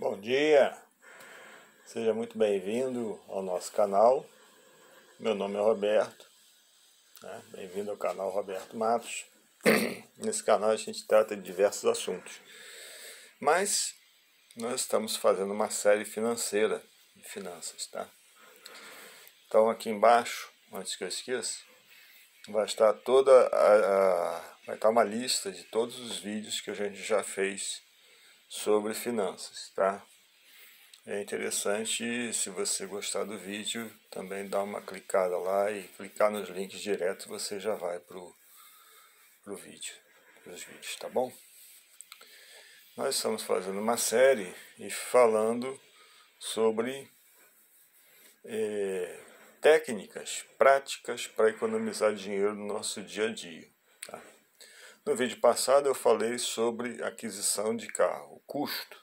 Bom dia, seja muito bem-vindo ao nosso canal. Meu nome é Roberto, bem-vindo ao canal Roberto Matos. Nesse canal a gente trata de diversos assuntos, mas nós estamos fazendo uma série financeira de finanças, tá? Então aqui embaixo, antes que eu esqueça, vai estar vai estar uma lista de todos os vídeos que a gente já fez sobre finanças, tá? É interessante, se você gostar do vídeo, também dá uma clicada lá e clicar nos links direto, você já vai pro vídeo, pros vídeos, tá bom? Nós estamos fazendo uma série e falando sobre técnicas, práticas para economizar dinheiro no nosso dia a dia, tá? No vídeo passado eu falei sobre aquisição de carro, o custo,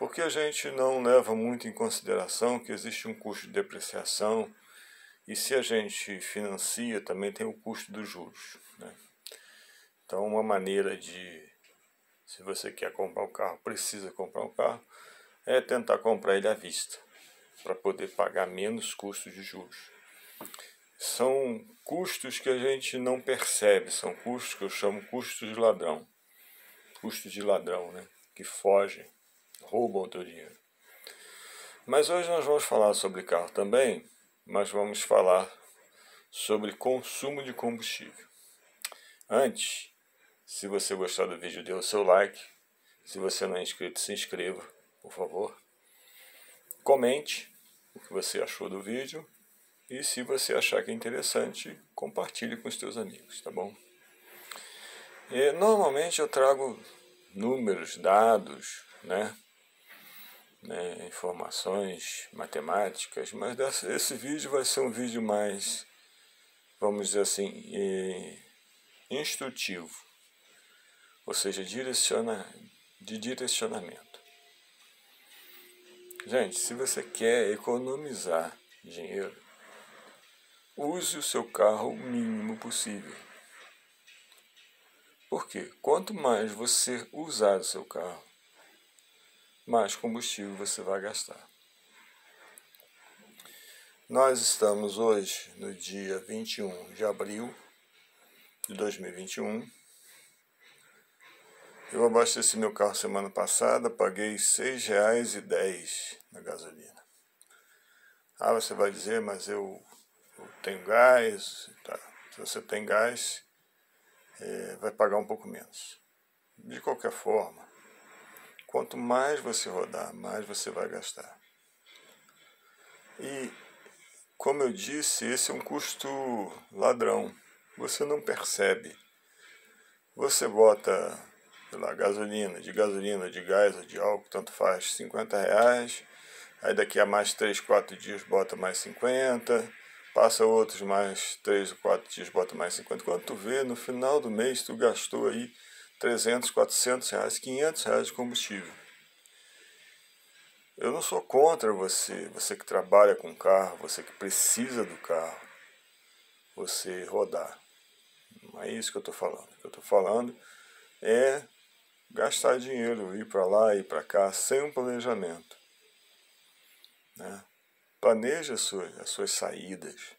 porque a gente não leva muito em consideração que existe um custo de depreciação e se a gente financia também tem o custo dos juros, né? Então uma maneira de, se você quer comprar um carro, precisa comprar um carro, é tentar comprar ele à vista, para poder pagar menos custos de juros. São custos que a gente não percebe, são custos que eu chamo custos de ladrão. Custos de ladrão, né? Que fogem, roubam o teu dinheiro. Mas hoje nós vamos falar sobre carro também, mas vamos falar sobre consumo de combustível. Antes, se você gostar do vídeo, dê o seu like. Se você não é inscrito, se inscreva, por favor. Comente o que você achou do vídeo. E se você achar que é interessante, compartilhe com os teus amigos, tá bom? E normalmente eu trago números, dados, né, informações matemáticas, mas esse vídeo vai ser um vídeo mais, vamos dizer assim, instrutivo, ou seja, de direcionamento. Gente, se você quer economizar dinheiro, use o seu carro o mínimo possível. Por quê? Quanto mais você usar o seu carro, mais combustível você vai gastar. Nós estamos hoje no dia 21 de abril de 2021. Eu abasteci meu carro semana passada, paguei R$ 6,10 na gasolina. Ah, você vai dizer, mas eu tenho gás, tá? Se você tem gás, vai pagar um pouco menos. De qualquer forma, quanto mais você rodar, mais você vai gastar. E, como eu disse, esse é um custo ladrão. Você não percebe. Você bota, sei lá, gasolina, de gás ou de álcool, tanto faz, R$50. Aí daqui a mais 3, 4 dias bota mais 50. Passa outros mais 3 ou 4 dias, bota mais 50. Quando tu vê, no final do mês, tu gastou aí 300, 400 reais, 500 reais de combustível. Eu não sou contra você que trabalha com carro, você que precisa do carro, você rodar. Não é isso que eu estou falando. O que eu estou falando é gastar dinheiro, ir para lá, ir para cá, sem um planejamento, né? Planeja as suas saídas,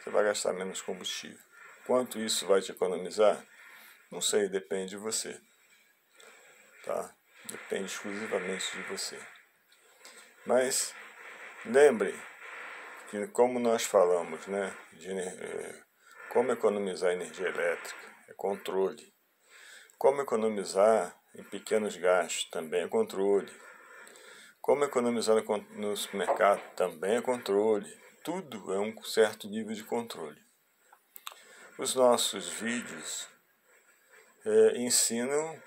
você vai gastar menos combustível. Quanto isso vai te economizar? Não sei, depende de você, tá? Depende exclusivamente de você. Mas lembre que, como nós falamos, né, como economizar energia elétrica é controle, como economizar em pequenos gastos também é controle, como economizar no supermercado também é controle. Tudo é um certo nível de controle. Os nossos vídeos ensinam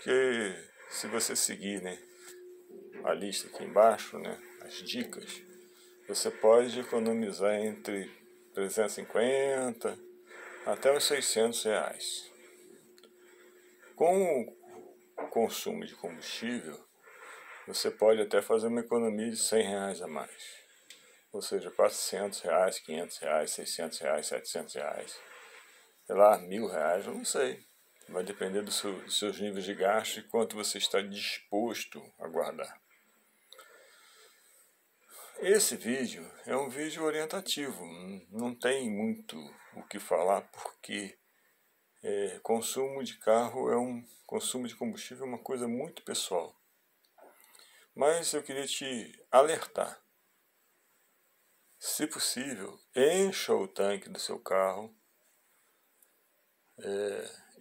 que, se você seguir, né, a lista aqui embaixo, né, as dicas, você pode economizar entre 350 até os 600 reais. Com o consumo de combustível, você pode até fazer uma economia de 100 reais a mais. Ou seja, 400 reais, 500 reais, 600 reais, 700 reais. Sei lá, 1000 reais, eu não sei. Vai depender dos seus níveis de gasto e quanto você está disposto a guardar. Esse vídeo é um vídeo orientativo, não tem muito o que falar porque consumo de carro, consumo de combustível é uma coisa muito pessoal. Mas eu queria te alertar. Se possível, encha o tanque do seu carro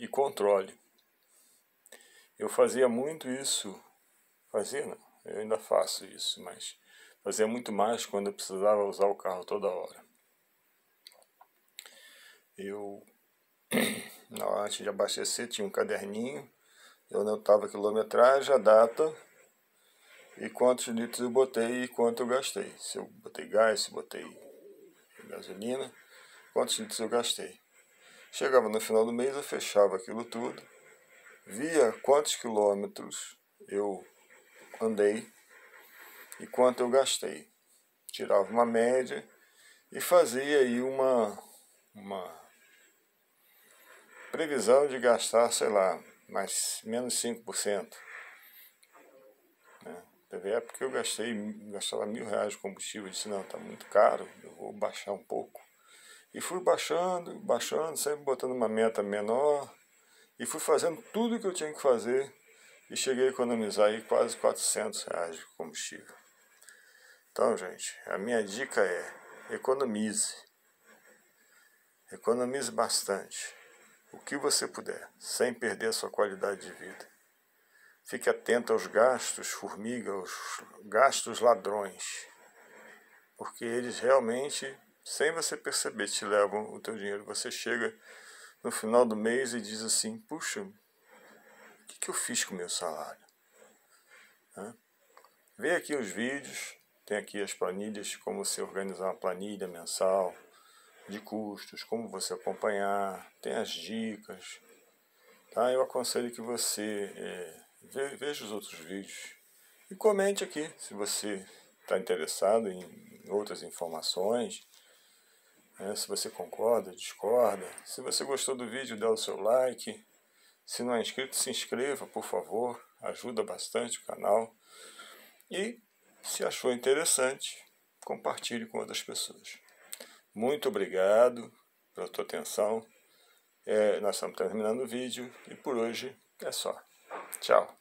e controle. Eu fazia muito isso, eu ainda faço isso, mas fazia muito mais quando eu precisava usar o carro toda hora. Eu, antes de abastecer, tinha um caderninho, eu anotava a quilometragem, a data e quantos litros eu botei e quanto eu gastei. Se eu botei gás, se eu botei gasolina, quantos litros eu gastei. Chegava no final do mês, eu fechava aquilo tudo, via quantos quilômetros eu andei e quanto eu gastei. Tirava uma média e fazia aí uma previsão de gastar, sei lá, menos 5%. Teve época que eu gastava R$1.000 de combustível, eu disse, não, tá muito caro, eu vou baixar um pouco. E fui baixando, baixando, sempre botando uma meta menor. E fui fazendo tudo o que eu tinha que fazer. E cheguei a economizar aí quase R$400 de combustível. Então, gente, a minha dica é economize. Economize bastante. O que você puder, sem perder a sua qualidade de vida. Fique atento aos gastos formiga, aos gastos ladrões. Porque eles realmente, sem você perceber, te levam o teu dinheiro. Você chega no final do mês e diz assim, puxa, o que eu fiz com o meu salário? Vê aqui os vídeos, tem aqui as planilhas, como você organizar uma planilha mensal de custos, como você acompanhar, tem as dicas. Tá? Eu aconselho que você veja os outros vídeos e comente aqui se você está interessado em outras informações. Se você concorda, discorda, se você gostou do vídeo, dá o seu like, se não é inscrito, se inscreva, por favor, ajuda bastante o canal, e se achou interessante, compartilhe com outras pessoas. Muito obrigado pela tua atenção, nós estamos terminando o vídeo, e por hoje é só. Tchau!